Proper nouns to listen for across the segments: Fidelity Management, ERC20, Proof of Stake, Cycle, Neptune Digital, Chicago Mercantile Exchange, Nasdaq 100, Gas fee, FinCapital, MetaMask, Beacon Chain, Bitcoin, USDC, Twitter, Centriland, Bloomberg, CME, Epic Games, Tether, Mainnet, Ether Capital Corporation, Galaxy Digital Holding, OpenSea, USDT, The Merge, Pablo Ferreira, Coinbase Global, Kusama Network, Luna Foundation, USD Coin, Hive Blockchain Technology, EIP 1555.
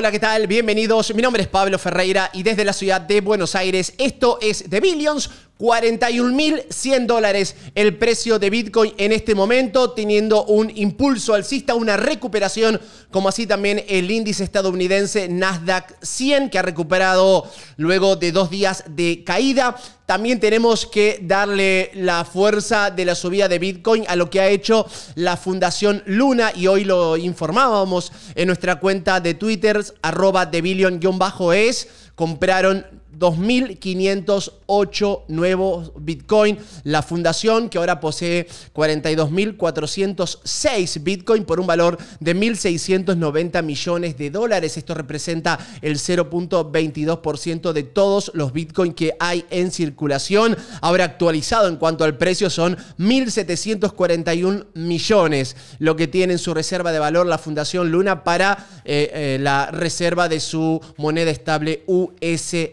Hola, ¿qué tal? Bienvenidos. Mi nombre es Pablo Ferreira y desde la ciudad de Buenos Aires esto es The Billions. 41.100 dólares el precio de Bitcoin en este momento, teniendo un impulso alcista, una recuperación, como así también el índice estadounidense Nasdaq 100, que ha recuperado luego de 2 días de caída. También tenemos que darle la fuerza de la subida de Bitcoin a lo que ha hecho la Fundación Luna, y hoy lo informábamos en nuestra cuenta de Twitter, @thebillion_es, compraron 2.508 nuevos Bitcoin. La fundación, que ahora posee 42.406 Bitcoin por un valor de 1.690 millones de dólares. Esto representa el 0.22% de todos los Bitcoin que hay en circulación. Ahora actualizado en cuanto al precio son 1.741 millones. Lo que tiene en su reserva de valor la Fundación Luna para la reserva de su moneda estable USD.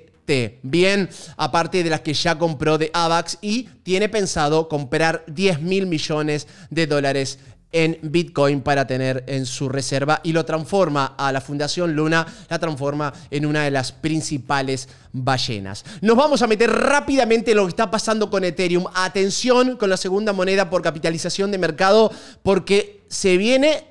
Bien, aparte de las que ya compró de AVAX, y tiene pensado comprar 10.000 millones de dólares en Bitcoin para tener en su reserva, y lo transforma a la Fundación Luna, la transforma en una de las principales ballenas. Nos vamos a meter rápidamente en lo que está pasando con Ethereum. Atención con la segunda moneda por capitalización de mercado, porque se viene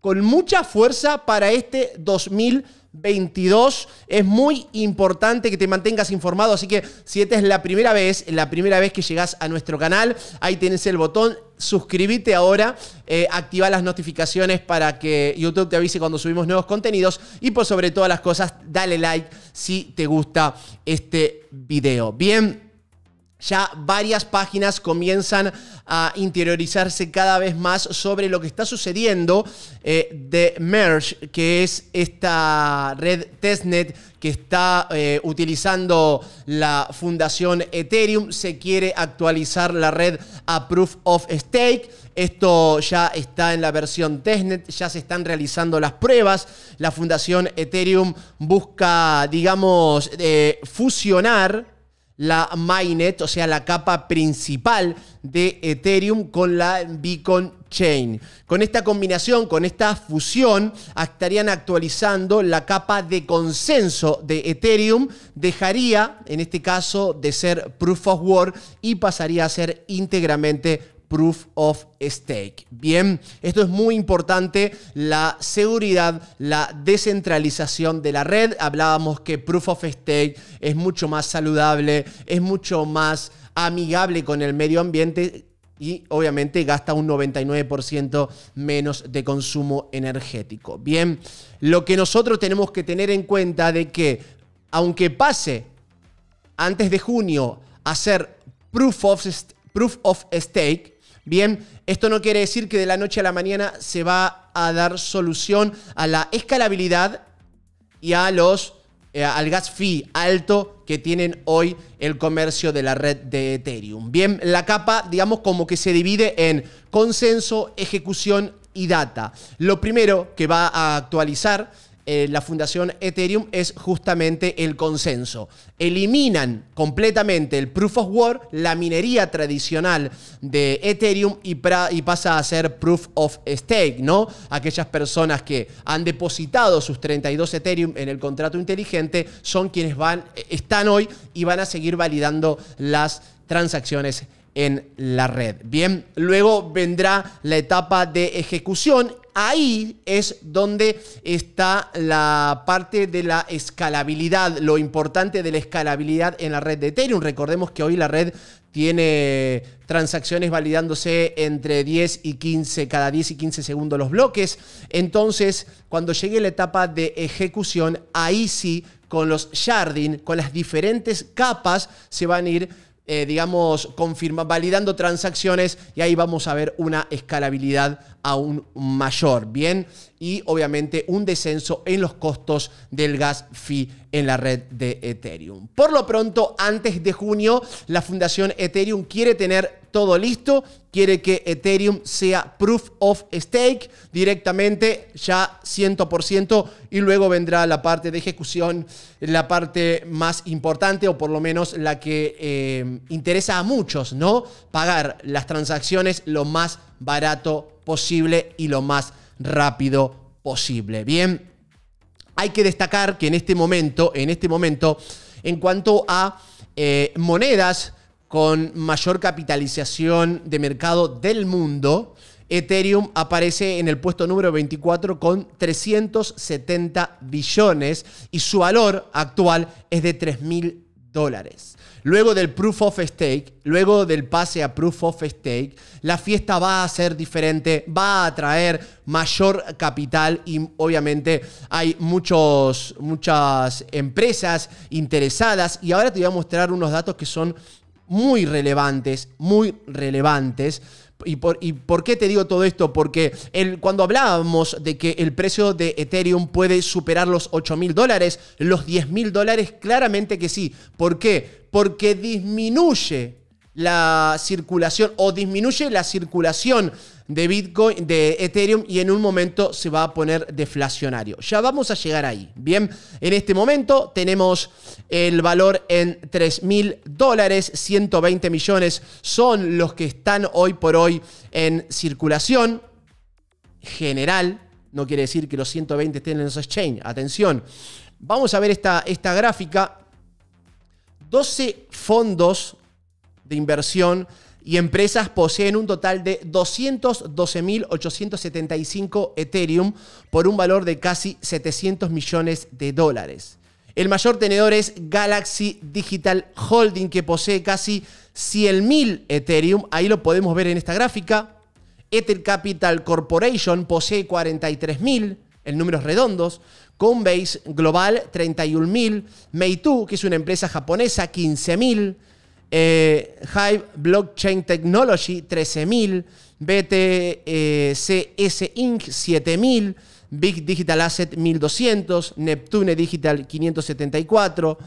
con mucha fuerza para este 2022. Es muy importante que te mantengas informado, así que si esta es la primera vez que llegas a nuestro canal, ahí tienes el botón suscríbete ahora, activa las notificaciones para que YouTube te avise cuando subimos nuevos contenidos, y por sobre todas las cosas dale like si te gusta este video. Bien, ya varias páginas comienzan a interiorizarse cada vez más sobre lo que está sucediendo. The Merge, que es esta red Testnet que está utilizando la fundación Ethereum, se quiere actualizar la red a Proof of Stake. Esto ya está en la versión Testnet, ya se están realizando las pruebas. La fundación Ethereum busca, digamos, fusionar la mainnet, o sea, la capa principal de Ethereum, con la Beacon Chain. Con esta combinación, con esta fusión, estarían actualizando la capa de consenso de Ethereum. Dejaría, en este caso, de ser Proof of Work y pasaría a ser íntegramente Proof of Stake. Bien, esto es muy importante, la seguridad, la descentralización de la red. Hablábamos que Proof of Stake es mucho más saludable, es mucho más amigable con el medio ambiente y obviamente gasta un 99% menos de consumo energético. Bien, lo que nosotros tenemos que tener en cuenta de que aunque pase antes de junio a ser Proof of Stake, bien, esto no quiere decir que de la noche a la mañana se va a dar solución a la escalabilidad y a al gas fee alto que tienen hoy el comercio de la red de Ethereum. Bien, la capa, digamos, como que se divide en consenso, ejecución y data. Lo primero que va a actualizar la fundación Ethereum es justamente el consenso. Eliminan completamente el Proof of Work, la minería tradicional de Ethereum, y pasa a ser Proof of Stake, ¿no? Aquellas personas que han depositado sus 32 Ethereum en el contrato inteligente son quienes están hoy y van a seguir validando las transacciones en la red. Bien, luego vendrá la etapa de ejecución. Ahí es donde está la parte de la escalabilidad, lo importante de la escalabilidad en la red de Ethereum. Recordemos que hoy la red tiene transacciones validándose entre 10 y 15, cada 10 y 15 segundos los bloques. Entonces, cuando llegue la etapa de ejecución, ahí sí, con los sharding, con las diferentes capas, se van a ir digamos, validando transacciones, y ahí vamos a ver una escalabilidad aún mayor, bien, y obviamente un descenso en los costos del gas fee en la red de Ethereum. Por lo pronto, antes de junio, la fundación Ethereum quiere tener todo listo, quiere que Ethereum sea Proof of Stake directamente, ya 100%, y luego vendrá la parte de ejecución, la parte más importante, o por lo menos la que interesa a muchos, ¿no? Pagar las transacciones lo más barato posible y lo más rápido posible. Bien, Hay que destacar que en este momento, en cuanto a monedas con mayor capitalización de mercado del mundo, Ethereum aparece en el puesto número 24 con 370 billones y su valor actual es de $3.000. Luego del Proof of Stake, luego del pase a Proof of Stake, la fiesta va a ser diferente, va a atraer mayor capital y obviamente hay muchas empresas interesadas. Y ahora te voy a mostrar unos datos que son muy relevantes. ¿Y por qué te digo todo esto? Porque cuando hablábamos de que el precio de Ethereum puede superar los $8.000, los $10.000, claramente que sí. ¿Por qué? Porque disminuye la circulación o disminuye la circulación de Bitcoin, de Ethereum, y en un momento se va a poner deflacionario. Ya vamos a llegar ahí. Bien, en este momento tenemos el valor en $3.000, 120 millones son los que están hoy por hoy en circulación general. No quiere decir que los 120 estén en los exchange. Atención, vamos a ver esta gráfica. 12 fondos de inversión y empresas poseen un total de 212.875 Ethereum por un valor de casi $700 millones. El mayor tenedor es Galaxy Digital Holding, que posee casi 100.000 Ethereum. Ahí lo podemos ver en esta gráfica. Ether Capital Corporation posee 43.000, en números redondos. Coinbase Global, 31.000. Meitu, que es una empresa japonesa, 15.000. Hive Blockchain Technology, 13.000. BTCS Inc, 7.000. Big Digital Asset, 1.200. Neptune Digital, 574.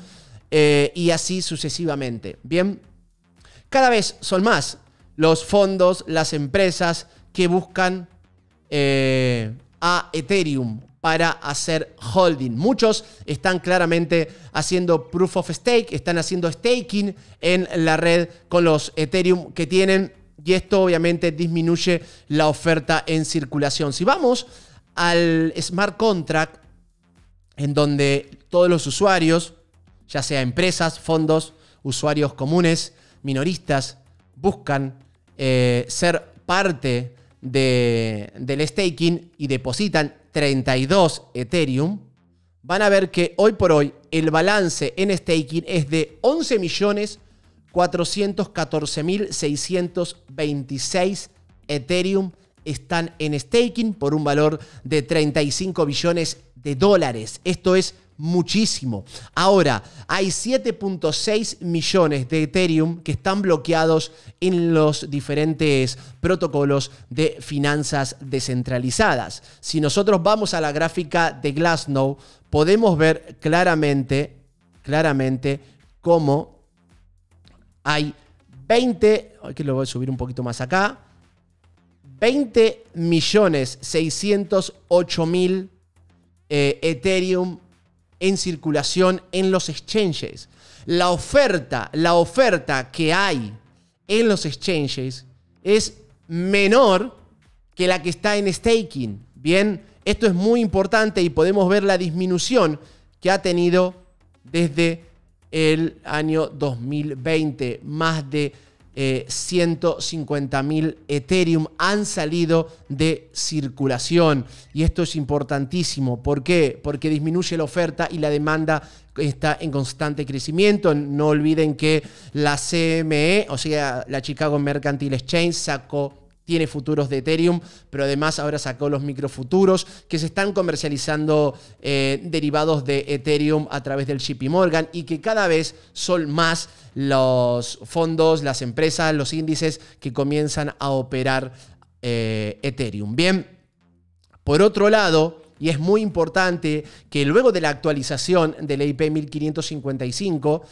Y así sucesivamente. Bien, cada vez son más los fondos, las empresas que buscan a Ethereum para hacer holding. Muchos están claramente haciendo Proof of Stake, están haciendo staking en la red con los Ethereum que tienen, y esto obviamente disminuye la oferta en circulación. Si vamos al smart contract, en donde todos los usuarios, ya sea empresas, fondos, usuarios comunes, minoristas, buscan ser parte del staking y depositan 32 Ethereum, van a ver que hoy por hoy el balance en staking es de 11.414.626 Ethereum están en staking por un valor de $35 billones. Esto es muchísimo. Ahora, hay 7.6 millones de Ethereum que están bloqueados en los diferentes protocolos de finanzas descentralizadas. Si nosotros vamos a la gráfica de Glassnow, podemos ver claramente cómo hay 20, aquí lo voy a subir un poquito más acá, 20.608.000 Ethereum en circulación en los exchanges. La oferta que hay en los exchanges es menor que la que está en staking. Bien, esto es muy importante y podemos ver la disminución que ha tenido desde el año 2020. Más de 150.000 Ethereum han salido de circulación, y esto es importantísimo. ¿Por qué? Porque disminuye la oferta y la demanda está en constante crecimiento. No olviden que la CME, o sea, la Chicago Mercantile Exchange, tiene futuros de Ethereum, pero además ahora sacó los microfuturos que se están comercializando derivados de Ethereum a través del JP Morgan, y que cada vez son más los fondos, las empresas, los índices que comienzan a operar Ethereum. Bien, por otro lado, y es muy importante que luego de la actualización de la EIP 1555,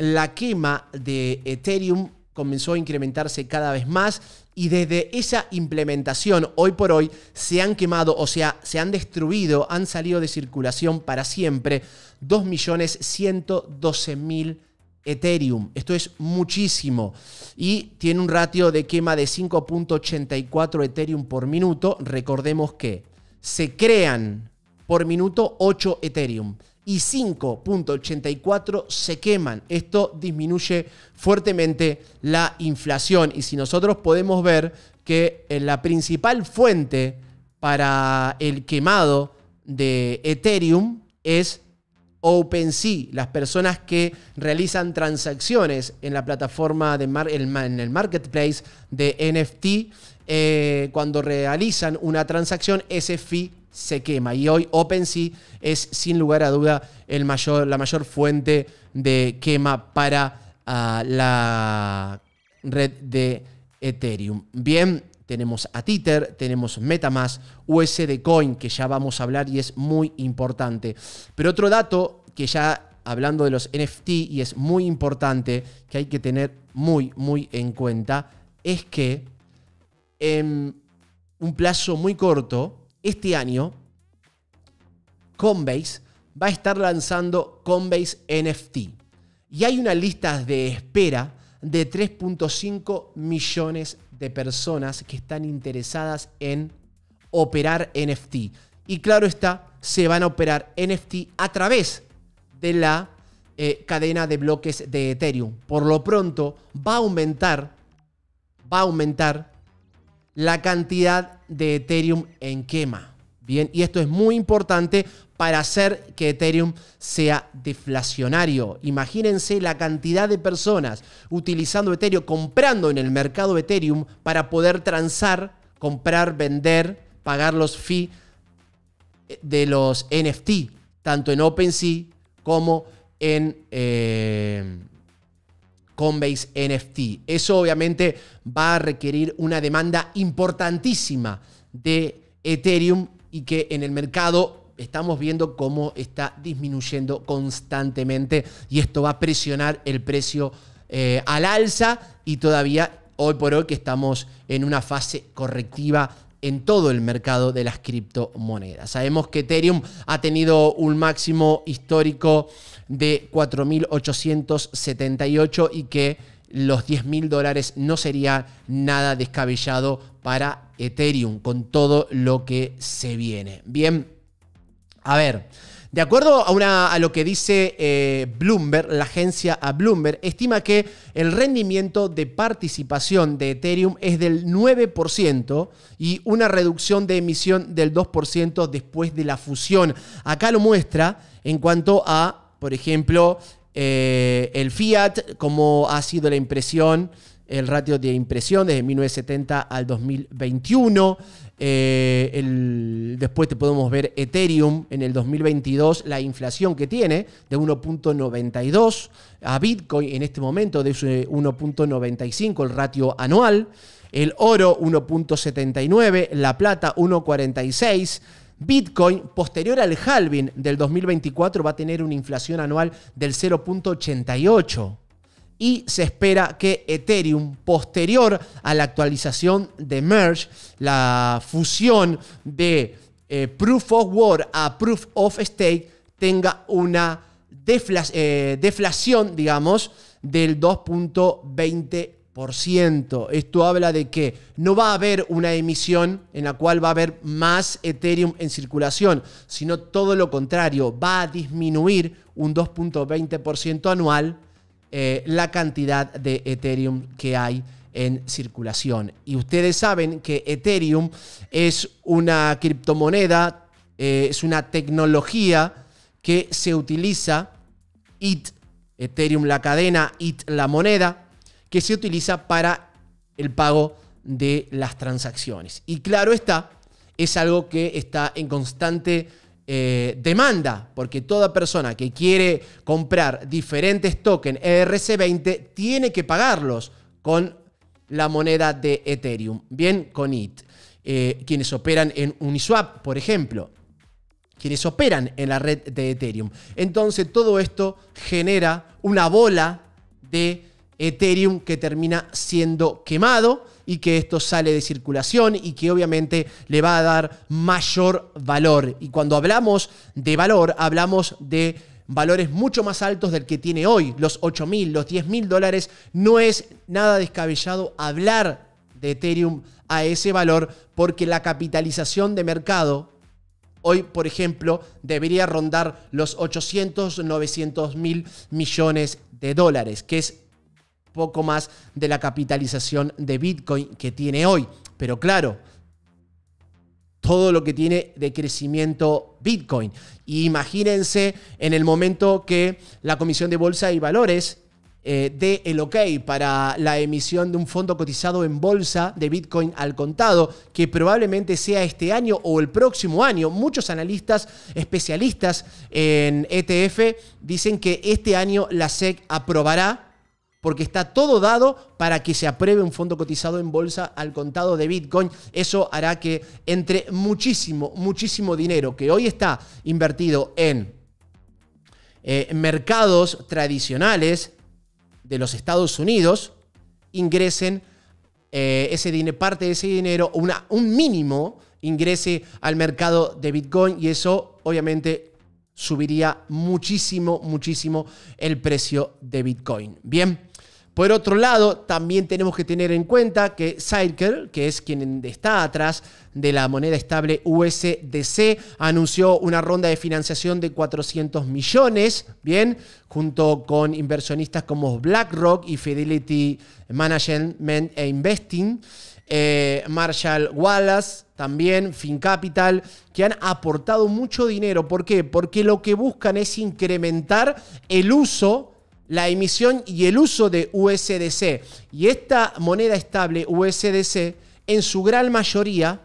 la quema de Ethereum comenzó a incrementarse cada vez más, y desde esa implementación hoy por hoy se han quemado, o sea, se han destruido, han salido de circulación para siempre 2.112.000 Ethereum. Esto es muchísimo y tiene un ratio de quema de 5.84 Ethereum por minuto. Recordemos que se crean por minuto 8 Ethereum. Y 5.84 se queman. Esto disminuye fuertemente la inflación. Y si nosotros podemos ver que la principal fuente para el quemado de Ethereum es OpenSea, las personas que realizan transacciones en la plataforma, en el marketplace de NFT, cuando realizan una transacción, ese fee se quema. Y hoy OpenSea es, sin lugar a duda, la mayor fuente de quema para la red de Ethereum. Bien, tenemos a Tether, tenemos MetaMask, USD Coin, que ya vamos a hablar y es muy importante. Pero otro dato que ya, hablando de los NFT, y es muy importante, que hay que tener muy, muy en cuenta, es que en un plazo muy corto, este año, Coinbase va a estar lanzando Coinbase NFT. Y hay una lista de espera de 3.5 millones de personas que están interesadas en operar NFT. Y claro está, se van a operar NFT a través de la cadena de bloques de Ethereum. Por lo pronto, va a aumentar la cantidad de Ethereum en quema. Bien, y esto es muy importante para hacer que Ethereum sea deflacionario. Imagínense la cantidad de personas utilizando Ethereum, comprando en el mercado Ethereum para poder transar, comprar, vender, pagar los fees de los NFT, tanto en OpenSea como en Coinbase NFT. Eso obviamente va a requerir una demanda importantísima de Ethereum y que en el mercado estamos viendo cómo está disminuyendo constantemente, y esto va a presionar el precio al alza, y todavía hoy por hoy que estamos en una fase correctiva en todo el mercado de las criptomonedas. Sabemos que Ethereum ha tenido un máximo histórico de 4.878 y que los $10.000 no sería nada descabellado para Ethereum con todo lo que se viene. Bien, a ver, de acuerdo a lo que dice Bloomberg, la agencia Bloomberg estima que el rendimiento de participación de Ethereum es del 9% y una reducción de emisión del 2% después de la fusión. Acá lo muestra en cuanto a, por ejemplo, el fiat, como ha sido la impresión, el ratio de impresión desde 1970 al 2021. Después te podemos ver Ethereum en el 2022, la inflación que tiene de 1.92 a Bitcoin en este momento de 1.95, el ratio anual. El oro 1.79, la plata 1.46. Bitcoin, posterior al halving del 2024, va a tener una inflación anual del 0.88. Y se espera que Ethereum, posterior a la actualización de Merge, la fusión de Proof of Work a Proof of Stake, tenga una deflación, digamos, del 2.20%. Esto habla de que no va a haber una emisión en la cual va a haber más Ethereum en circulación, sino todo lo contrario, va a disminuir un 2.20% anual la cantidad de Ethereum que hay en circulación. Y ustedes saben que Ethereum es una criptomoneda, es una tecnología que se utiliza, Ethereum la cadena, la moneda, que se utiliza para el pago de las transacciones. Y claro está, es algo que está en constante demanda, porque toda persona que quiere comprar diferentes tokens ERC20 tiene que pagarlos con la moneda de Ethereum, bien, con ETH. Quienes operan en Uniswap, por ejemplo, quienes operan en la red de Ethereum. Entonces todo esto genera una bola de Ethereum que termina siendo quemado y que esto sale de circulación y que obviamente le va a dar mayor valor. Y cuando hablamos de valor, hablamos de valores mucho más altos del que tiene hoy. Los $8.000, los $10.000, no es nada descabellado hablar de Ethereum a ese valor, porque la capitalización de mercado hoy, por ejemplo, debería rondar los 800-900 mil millones de dólares, que es poco más de la capitalización de Bitcoin que tiene hoy. Pero claro, todo lo que tiene de crecimiento Bitcoin. Y imagínense en el momento que la Comisión de Bolsa y Valores dé el ok para la emisión de un fondo cotizado en bolsa de Bitcoin al contado, que probablemente sea este año o el próximo año. Muchos analistas especialistas en ETF dicen que este año la SEC aprobará, porque está todo dado para que se apruebe un fondo cotizado en bolsa al contado de Bitcoin. Eso hará que entre muchísimo, muchísimo dinero que hoy está invertido en mercados tradicionales de los Estados Unidos, ingresen parte de ese dinero, un mínimo, ingrese al mercado de Bitcoin, y eso obviamente subiría muchísimo, muchísimo el precio de Bitcoin. Bien, por otro lado, también tenemos que tener en cuenta que Cycle, que es quien está atrás de la moneda estable USDC, anunció una ronda de financiación de 400 millones, bien, junto con inversionistas como BlackRock y Fidelity Management e Investing, Marshall Wallace, también FinCapital, que han aportado mucho dinero. ¿Por qué? Porque lo que buscan es incrementar el uso, la emisión y el uso de USDC. Y esta moneda estable USDC, en su gran mayoría,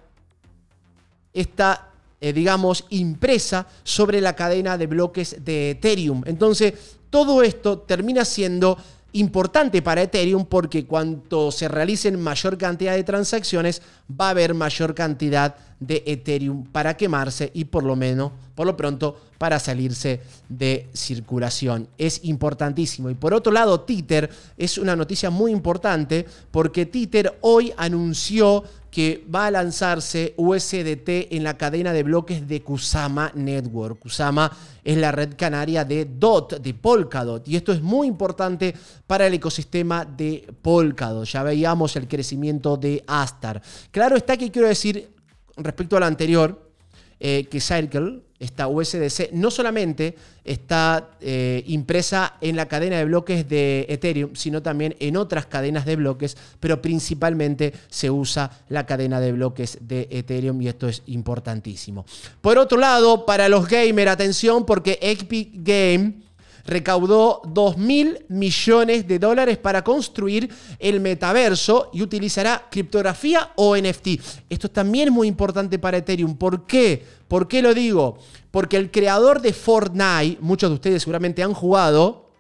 está, digamos, impresa sobre la cadena de bloques de Ethereum. Entonces, todo esto termina siendo importante para Ethereum, porque cuanto se realicen mayor cantidad de transacciones, va a haber mayor cantidad de Ethereum para quemarse y por lo pronto, para salirse de circulación. Es importantísimo. Y por otro lado, Tether es una noticia muy importante, porque Tether hoy anunció que va a lanzarse USDT en la cadena de bloques de Kusama Network. Kusama es la red canaria de DOT, de Polkadot, y esto es muy importante para el ecosistema de Polkadot. Ya veíamos el crecimiento de Astar. Claro está que quiero decir, respecto a lo anterior, que Circle, esta USDC, no solamente está impresa en la cadena de bloques de Ethereum, sino también en otras cadenas de bloques, pero principalmente se usa la cadena de bloques de Ethereum, y esto es importantísimo. Por otro lado, para los gamers, atención, porque Epic Games recaudó 2.000 millones de dólares para construir el metaverso y utilizará criptografía o NFT. Esto también es muy importante para Ethereum. ¿Por qué? ¿Por qué lo digo? Porque el creador de Fortnite, muchos de ustedes seguramente han jugado,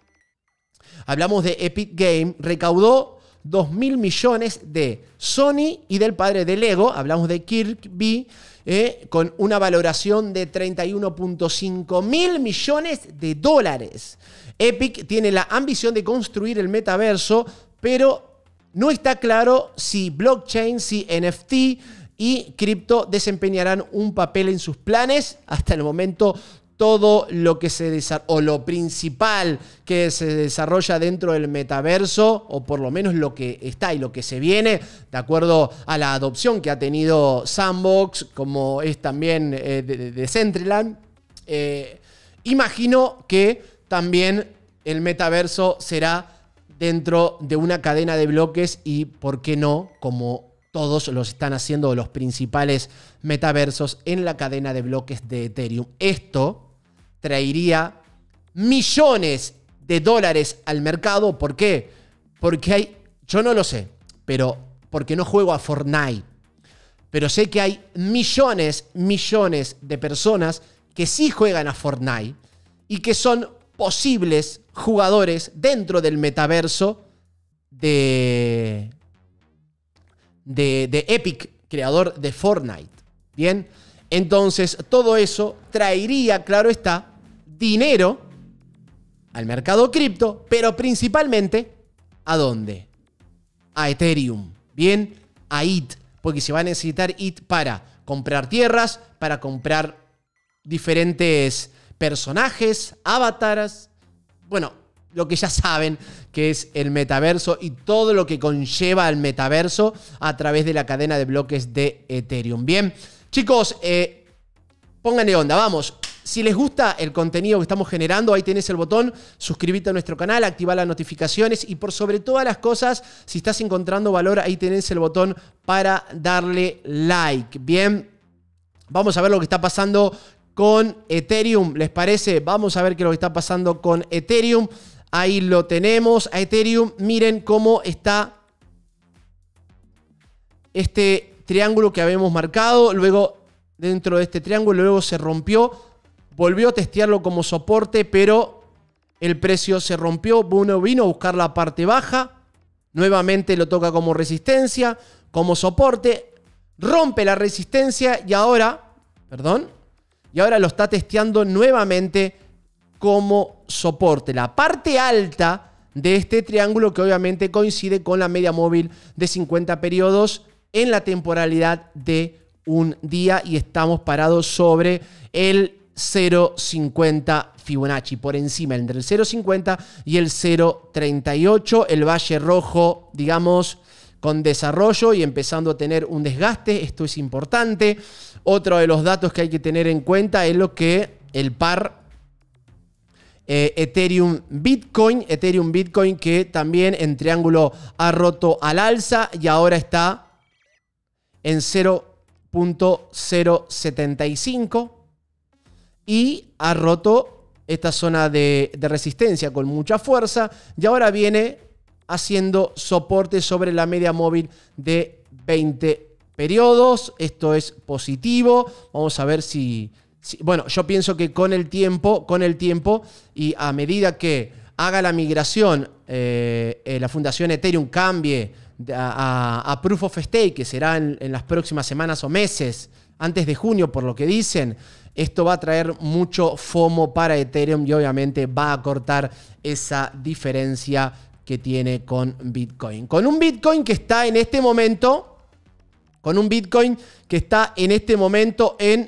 hablamos de Epic Games, recaudó 2.000 millones de Sony y del padre de Lego, hablamos de Kirby, con una valoración de 31.5 mil millones de dólares. Epic tiene la ambición de construir el metaverso, pero no está claro si blockchain, si NFT y cripto desempeñarán un papel en sus planes. Hasta el momento, todo lo que se desarrolla, o lo principal que se desarrolla dentro del metaverso, o por lo menos lo que está y lo que se viene, de acuerdo a la adopción que ha tenido Sandbox, como es también de Centriland, imagino que también el metaverso será dentro de una cadena de bloques, y por qué no, como todos los están haciendo los principales metaversos, en la cadena de bloques de Ethereum. Esto traería millones de dólares al mercado. ¿Por qué? Porque hay, yo no lo sé, pero porque no juego a Fortnite, pero sé que hay millones de personas que sí juegan a Fortnite y que son posibles jugadores dentro del metaverso de Epic, creador de Fortnite. Bien, entonces todo eso traería, claro está, dinero al mercado cripto, pero principalmente, ¿a dónde? A Ethereum, bien, a ETH, porque se va a necesitar ETH para comprar tierras, para comprar diferentes personajes, avatares, bueno, lo que ya saben que es el metaverso y todo lo que conlleva el metaverso a través de la cadena de bloques de Ethereum. Bien, chicos, Pónganle onda, vamos. Si les gusta el contenido que estamos generando, ahí tenés el botón, suscríbete a nuestro canal, activa las notificaciones y por sobre todas las cosas, si estás encontrando valor, ahí tenés el botón para darle like. Bien, vamos a ver lo que está pasando con Ethereum, ¿les parece? Vamos a ver qué es lo que está pasando con Ethereum. Ahí lo tenemos, a Ethereum. Miren cómo está este triángulo que habíamos marcado, luego dentro de este triángulo, luego se rompió. Volvió a testearlo como soporte, pero el precio se rompió. Uno vino a buscar la parte baja. Nuevamente lo toca como resistencia, como soporte. Rompe la resistencia y ahora, y ahora lo está testeando nuevamente como soporte. La parte alta de este triángulo que obviamente coincide con la media móvil de 50 periodos en la temporalidad de un día y estamos parados sobre el 0.50 Fibonacci, por encima, entre el 0.50 y el 0.38, el valle rojo, digamos, con desarrollo y empezando a tener un desgaste. Esto es importante. Otro de los datos que hay que tener en cuenta es lo que el par Ethereum Bitcoin, que también en triángulo ha roto al alza y ahora está en 0.075. Y ha roto esta zona de resistencia con mucha fuerza. Y ahora viene haciendo soporte sobre la media móvil de 20 periodos. Esto es positivo. Vamos a ver si... Bueno, yo pienso que con el tiempo y a medida que haga la migración, la Fundación Ethereum cambie a Proof of Stake, que será en las próximas semanas o meses, antes de junio, por lo que dicen... Esto va a traer mucho FOMO para Ethereum y obviamente va a cortar esa diferencia que tiene con Bitcoin. Con un Bitcoin que está en este momento en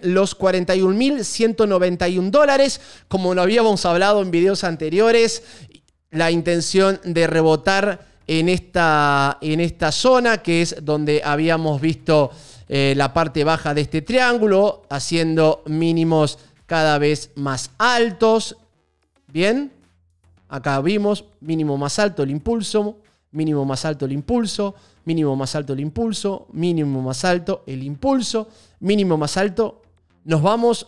los 41.191 dólares. Como lo habíamos hablado en videos anteriores, la intención de rebotar en esta zona, que es donde habíamos visto... la parte baja de este triángulo, haciendo mínimos cada vez más altos. Bien, acá vimos mínimo más alto el impulso, mínimo más alto el impulso, mínimo más alto el impulso, mínimo más alto el impulso, mínimo más alto. Nos vamos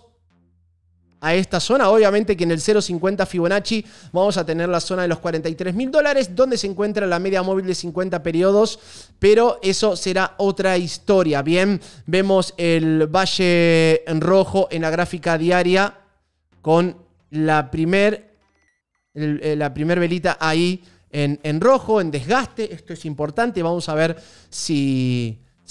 a esta zona, obviamente que en el 0.50 Fibonacci vamos a tener la zona de los 43.000 dólares, donde se encuentra la media móvil de 50 periodos, pero eso será otra historia. Bien, vemos el valle en rojo en la gráfica diaria con la primer velita ahí en rojo, en desgaste. Esto es importante, vamos a ver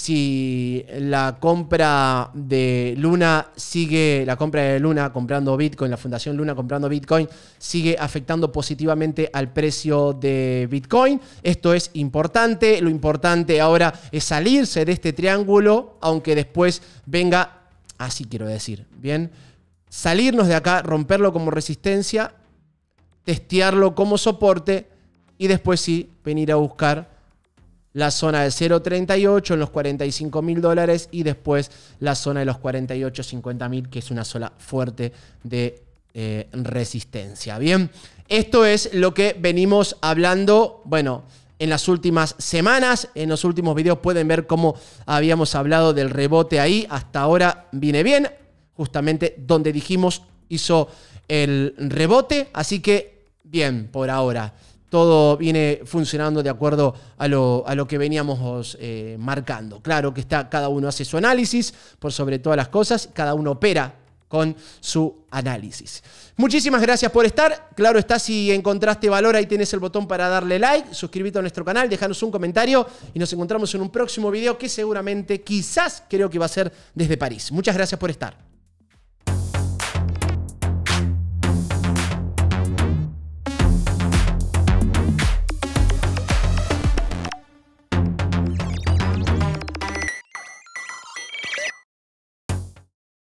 si la compra de Luna sigue, la compra de Luna comprando Bitcoin, la Fundación Luna comprando Bitcoin, sigue afectando positivamente al precio de Bitcoin. Esto es importante. Lo importante ahora es salirse de este triángulo, aunque después venga, así quiero decir, bien, salirnos de acá, romperlo como resistencia, testearlo como soporte y después sí venir a buscar la zona de 0.38 en los 45.000 dólares y después la zona de los 48.50.000, que es una zona fuerte de resistencia. Bien, esto es lo que venimos hablando, bueno, en las últimas semanas. En los últimos videos pueden ver cómo habíamos hablado del rebote ahí. Hasta ahora viene bien, justamente donde dijimos hizo el rebote, así que bien por ahora. Todo viene funcionando de acuerdo a lo que veníamos marcando. Claro que está, cada uno hace su análisis, por sobre todas las cosas, cada uno opera con su análisis. Muchísimas gracias por estar. Claro está, si encontraste valor, ahí tenés el botón para darle like, suscríbete a nuestro canal, dejanos un comentario y nos encontramos en un próximo video que seguramente, quizás, creo que va a ser desde París. Muchas gracias por estar.